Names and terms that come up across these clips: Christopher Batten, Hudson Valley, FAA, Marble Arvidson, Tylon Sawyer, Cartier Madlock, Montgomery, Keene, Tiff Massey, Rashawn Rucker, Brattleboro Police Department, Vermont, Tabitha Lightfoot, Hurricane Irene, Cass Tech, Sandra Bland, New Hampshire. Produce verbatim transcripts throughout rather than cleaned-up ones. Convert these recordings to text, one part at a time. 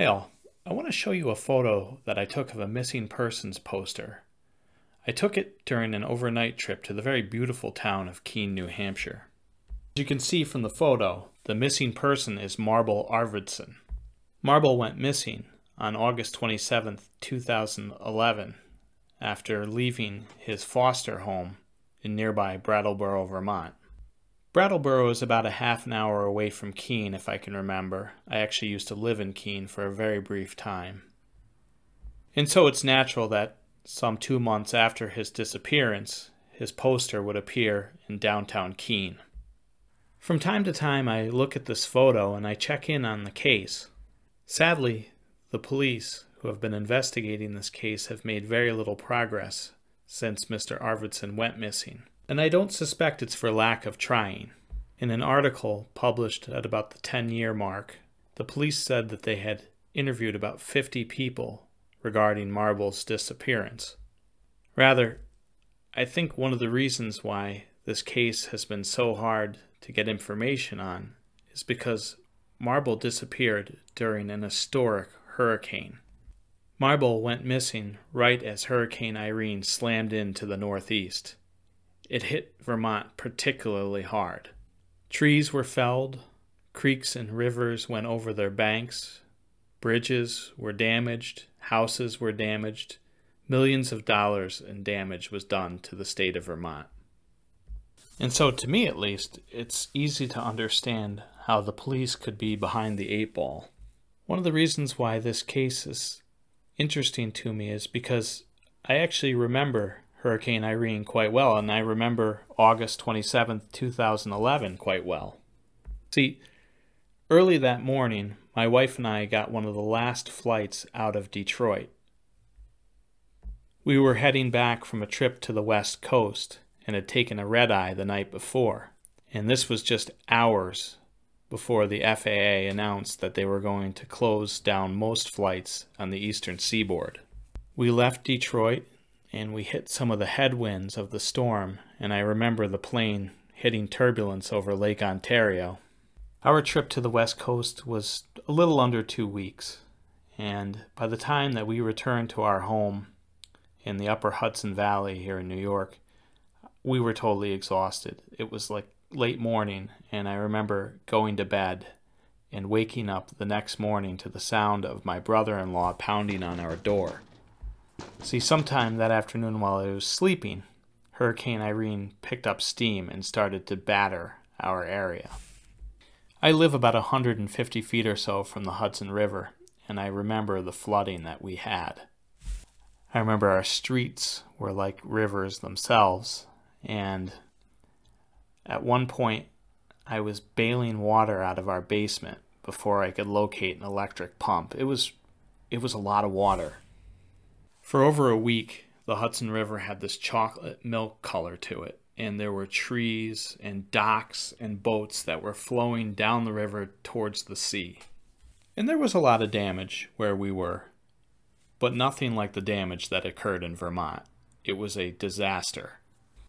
Hale, I want to show you a photo that I took of a missing persons poster. I took it during an overnight trip to the very beautiful town of Keene, New Hampshire. As you can see from the photo, the missing person is Marble Arvidson. Marble went missing on August twenty-seventh, two thousand eleven, after leaving his foster home in nearby Brattleboro, Vermont. Brattleboro is about a half an hour away from Keene, if I can remember. I actually used to live in Keene for a very brief time. And so it's natural that some two months after his disappearance, his poster would appear in downtown Keene. From time to time, I look at this photo and I check in on the case. Sadly, the police who have been investigating this case have made very little progress since Mister Arvidson went missing. And I don't suspect it's for lack of trying. In an article published at about the ten year mark, the police said that they had interviewed about fifty people regarding Marble's disappearance. Rather, I think one of the reasons why this case has been so hard to get information on is because Marble disappeared during an historic hurricane. Marble went missing right as Hurricane Irene slammed into the northeast. It hit Vermont particularly hard. Trees were felled, creeks and rivers went over their banks, bridges were damaged, houses were damaged, millions of dollars in damage was done to the state of Vermont. And so, to me at least, it's easy to understand how the police could be behind the eight ball. One of the reasons why this case is interesting to me is because I actually remember Hurricane Irene quite well, and I remember August twenty-seventh, two thousand eleven quite well. See, early that morning, my wife and I got one of the last flights out of Detroit. We were heading back from a trip to the West Coast and had taken a red-eye the night before, and this was just hours before the F A A announced that they were going to close down most flights on the eastern seaboard. We left Detroit and we hit some of the headwinds of the storm, and I remember the plane hitting turbulence over Lake Ontario. Our trip to the West Coast was a little under two weeks, and by the time that we returned to our home in the upper Hudson Valley here in New York, we were totally exhausted. It was like late morning, and I remember going to bed and waking up the next morning to the sound of my brother-in-law pounding on our door. See, sometime that afternoon while I was sleeping, Hurricane Irene picked up steam and started to batter our area. I live about one hundred fifty feet or so from the Hudson River, and I remember the flooding that we had. I remember our streets were like rivers themselves, and at one point I was bailing water out of our basement before I could locate an electric pump. It was, it was a lot of water. For over a week, the Hudson River had this chocolate milk color to it, and there were trees and docks and boats that were flowing down the river towards the sea. And there was a lot of damage where we were, but nothing like the damage that occurred in Vermont. It was a disaster.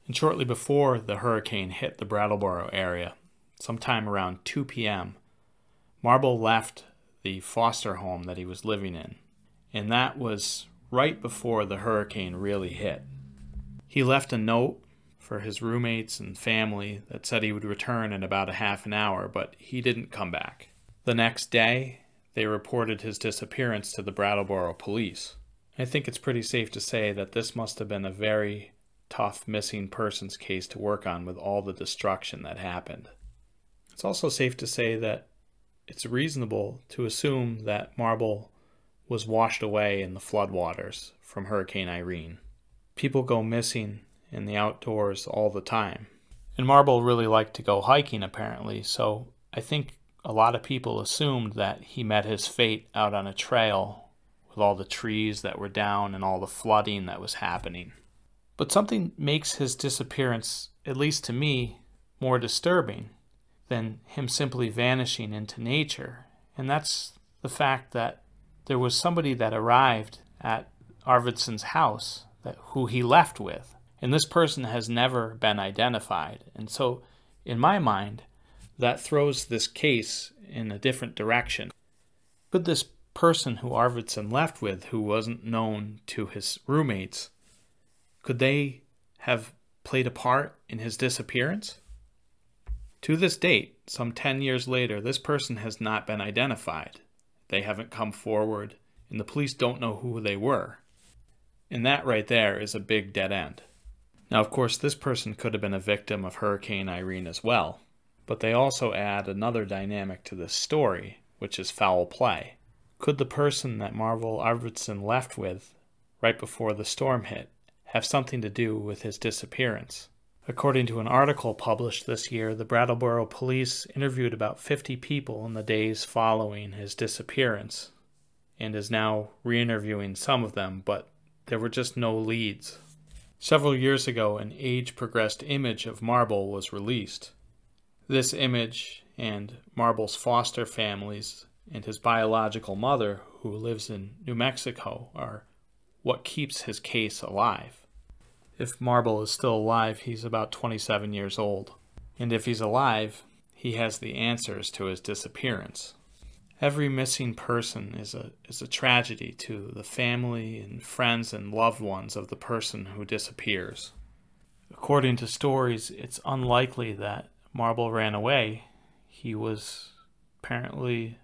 And shortly before the hurricane hit the Brattleboro area, sometime around two P M, Marble left the foster home that he was living in, and that was right before the hurricane really hit. He left a note for his roommates and family that said he would return in about a half an hour, but he didn't come back. The next day, they reported his disappearance to the Brattleboro police. I think it's pretty safe to say that this must have been a very tough missing persons case to work on with all the destruction that happened. It's also safe to say that it's reasonable to assume that Marble was washed away in the floodwaters from Hurricane Irene. People go missing in the outdoors all the time. And Marble really liked to go hiking apparently, so I think a lot of people assumed that he met his fate out on a trail with all the trees that were down and all the flooding that was happening. But something makes his disappearance, at least to me, more disturbing than him simply vanishing into nature, and that's the fact that there was somebody that arrived at Arvidson's house that, who he left with, and this person has never been identified. And so, in my mind, that throws this case in a different direction. Could this person who Arvidson left with, who wasn't known to his roommates, could they have played a part in his disappearance? To this date, some ten years later, this person has not been identified. They haven't come forward, and the police don't know who they were. And that right there is a big dead end. Now, of course, this person could have been a victim of Hurricane Irene as well, but they also add another dynamic to this story, which is foul play. Could the person that Marble Arvidson left with right before the storm hit have something to do with his disappearance? According to an article published this year, the Brattleboro police interviewed about fifty people in the days following his disappearance and is now re-interviewing some of them, but there were just no leads. Several years ago, an age-progressed image of Marble was released. This image and Marble's foster families and his biological mother, who lives in New Mexico, are what keeps his case alive. If Marble is still alive, he's about twenty-seven years old. And if he's alive, he has the answers to his disappearance. Every missing person is a, is a tragedy to the family and friends and loved ones of the person who disappears. According to stories, it's unlikely that Marble ran away. He was apparently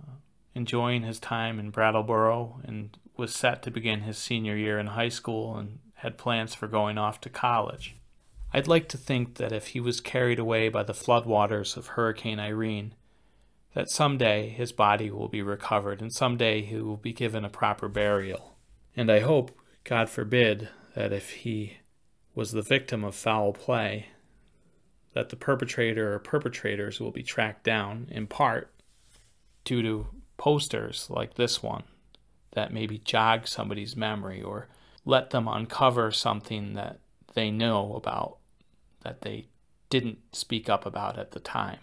uh, enjoying his time in Brattleboro and was set to begin his senior year in high school and had plans for going off to college. I'd like to think that if he was carried away by the floodwaters of Hurricane Irene, that someday his body will be recovered and someday he will be given a proper burial. And I hope, God forbid, that if he was the victim of foul play, that the perpetrator or perpetrators will be tracked down, in part due to posters like this one that maybe jog somebody's memory or let them uncover something that they know about that they didn't speak up about at the time.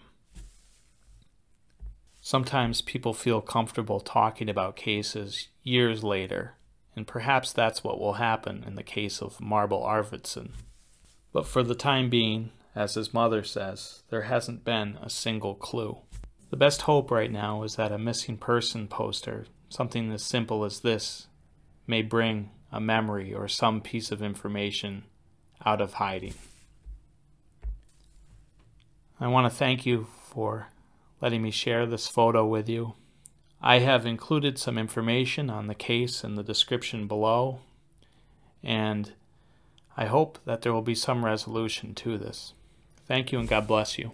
Sometimes people feel comfortable talking about cases years later, and perhaps that's what will happen in the case of Marble Arvidson. But for the time being, as his mother says, there hasn't been a single clue. The best hope right now is that a missing person poster, something as simple as this, may bring a memory or some piece of information out of hiding. I want to thank you for letting me share this photo with you. I have included some information on the case in the description below, and I hope that there will be some resolution to this. Thank you and God bless you.